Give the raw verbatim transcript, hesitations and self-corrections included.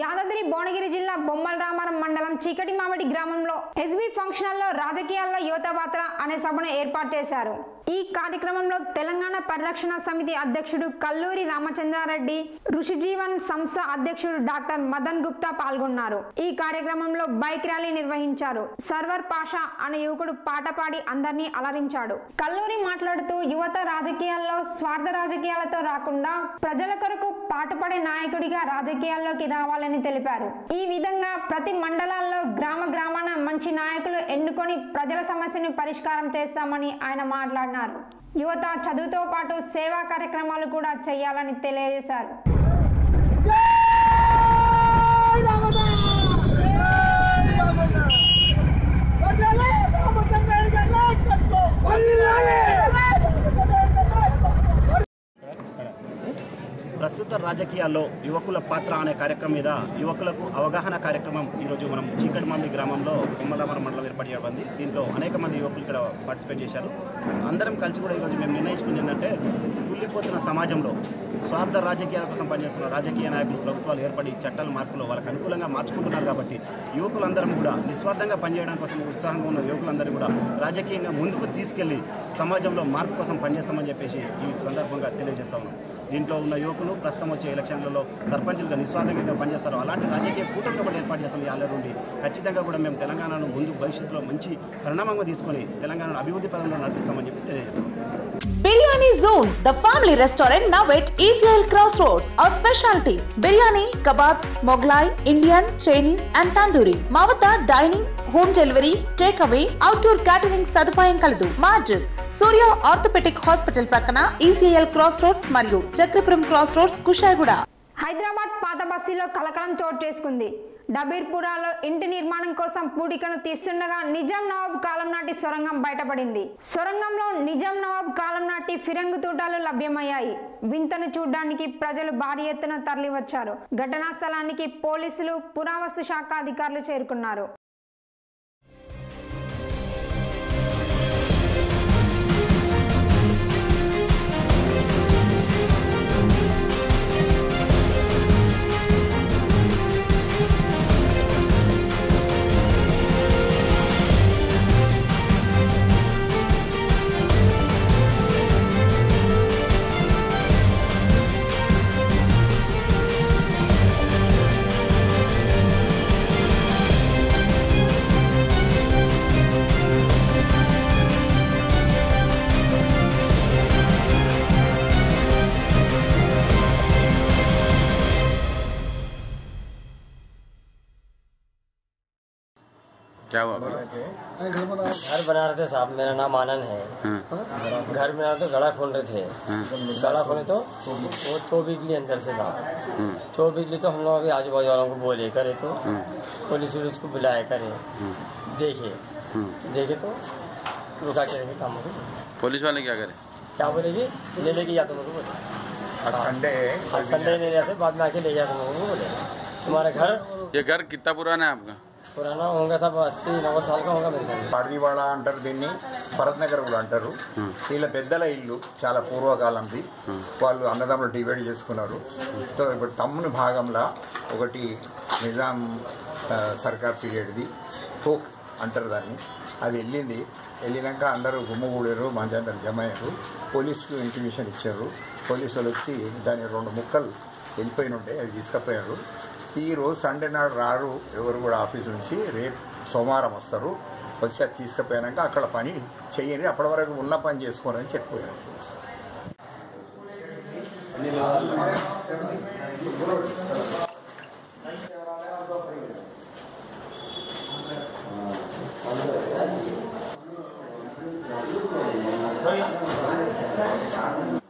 యాదాద్రి భువనగిరి జిల్లా బొమ్మల రామారం మండలం చీకటి మామిడి గ్రామంలో ఎస్బీ ఫంక్షనల్లో రాజకీయాల్లో యువత పాత్ర అనే సభను ఏర్పాటు చేశారు। ఈ కార్యక్రమంలో తెలంగాణ పరిరక్షణ సమితి అధ్యక్షుడు కల్లూరి రామచంద్ర రెడ్డి, ఋషి జీవన్ సంస్థ అధ్యక్షుడు డాక్టర్ మదన్ గుప్తా పాల్గొన్నారు। ఈ కార్యక్రమంలో బైక్ ర్యాలీ నిర్వహించారు। సర్వర్ పాషా అనే యువకుడు పాట పాడి అందరినీ అలరించాడు। కల్లూరి మాట్లాడుతూ యువత రాజకీయాల్లో స్వార్థ రాజకీయాలతో రాకుండా ప్రజల కొరకు పాటుపడే నాయకుడిగా రాజకీయాల్లోకి రావాలని తెలిపారు। ఈ విధంగా ప్రతి మండలాల్లో గ్రామ గ్రామాన మంచి నాయకులు ఎన్నుకొని ప్రజల సమస్యను పరిష్కారం చేస్తామని ఆయన మాట్లాడారు। యువత చదువుతో పాటు సేవా కార్యక్రమాలు కూడా చేయాలని తెలియజేశారు। ప్రస్తుత రాజకీయాల్లో యువకుల పాత్ర అనే కార్యక్రమం మీద యువకులకు అవగాహన కార్యక్రమం ఈరోజు మనం చీకటి మామిడి గ్రామంలో బొమ్మలరామారం మండలం ఏర్పాటు చేయబడింది। దీంట్లో అనేక మంది యువకులు ఇక్కడ పార్టిసిపేట్ చేశారు। అందరం కలిసి కూడా ఈరోజు మేము నిర్ణయించుకుంది ఏంటంటే కుళ్ళిపోతున్న సమాజంలో స్వార్థ రాజకీయాల కోసం పనిచేస్తున్న రాజకీయ నాయకులు ప్రభుత్వాలు ఏర్పడి చట్టాల మార్పులు వాళ్ళకు అనుకూలంగా మార్చుకుంటున్నారు కాబట్టి యువకులందరం కూడా నిస్వార్థంగా పనిచేయడం కోసం ఉత్సాహంగా ఉన్న యువకులందరూ కూడా రాజకీయంగా ముందుకు తీసుకెళ్లి సమాజంలో మార్పు కోసం పనిచేస్తామని చెప్పేసి ఈ సందర్భంగా తెలియజేస్తా ఉన్నాం। దీంట్లో ఉన్న యువకులు ప్రస్తుతం వచ్చే ఎలక్షన్లలో సర్పంచులుగా నిస్వార్థంగా పనిచేస్తారు। అలాంటి రాజకీయ కూటమిని కూడా ఏర్పాటు చేస్తాం యాళ్ళ నుండి। ఖచ్చితంగా కూడా మేము తెలంగాణను ముందు భవిష్యత్తులో మంచి పరిణామంగా తీసుకొని తెలంగాణను అభివృద్ధి పదంలో నడిపిస్తామని చెప్పి తెలియజేస్తాం। Biryani Zone, the family restaurant now at E C L Crossroads. Our specialties: biryani, kebabs, Moglai, Indian, Chinese, and tandoori. Mavata dining, home delivery, takeaway, outdoor catering సదుపాయం కలదు। Madras, Surya Orthopedic Hospital ప్రక్కన E C L Crossroads మరియు Chakrapuram Crossroads Kushaiguda. Hyderabad పాత బస్తీలో కలకలం చోటు చేసుకుంది। డబీర్పురాలో ఇంటి నిర్మాణం కోసం పూడికను తీస్తుండగా నిజాం నవాబ్ కాలం నాటి సొరంగం బయటపడింది। సొరంగంలో నిజాం నవాబ్ కాలం నాటి ఫిరంగు తూటాలు లభ్యమయ్యాయి। వింతను చూడడానికి ప్రజలు భారీ ఎత్తున తరలివచ్చారు। ఘటనా స్థలానికి పోలీసులు, పురావస్తు శాఖ అధికారులు చేరుకున్నారు। क्या हुआ भाई? घर बना रहे थे साहब। मेरा नाम आनंद है। घर बना रहे तो गड़ा खोल रहे थे। गड़ा खोले तो वो तो बिजली अंदर से साहब तो बिजली तो हम लोग अभी आजू बाजू वालों को बोले करे तो पुलिस वुलिस को बुलाया करे देखे देखे तो रुका करेंगे काम को। पुलिस वाले क्या करे? क्या बोलेगी? ले लेके जाते लोगों को। संडे संडे ले जाते बाद में आके ले जाते लोगों को बोले तुम्हारा घर। ये घर कितना पुराना है आपका? पुराना होगा सब अस्सी नब्बे साल का होगा। पाड़ीवाड़ा अंटर दी भरत नगर अंटर वील इल्लू चाला पूर्वकाल वालू अन्नदम्मुलु डिवैड चेसुकुन्नारु। तो तम्मुनि भागंला निजाम सर्कार पीरियड दी तोक अंटर दानी अभी వెళ్ళినాక అందరూ గుమ్మగూడారు। మందందరూ జమ అయ్యారు। పోలీసుకు ఇంటిమేషన్ ఇచ్చారు। పోలీసులు వచ్చి దాని రెండు ముక్కలు వెళ్ళిపోయిన ఉంటే అవి తీసుకుపోయారు। ఈ రోజు సండే నాడు రారు ఎవరు కూడా ఆఫీస్ నుంచి। రేపు సోమవారం వస్తారు। వచ్చి అది తీసుకుపోయాక అక్కడ పని చెయ్యండి, అప్పటి వరకు ఉన్న పని చేసుకోవాలని చెప్పిపోయారు।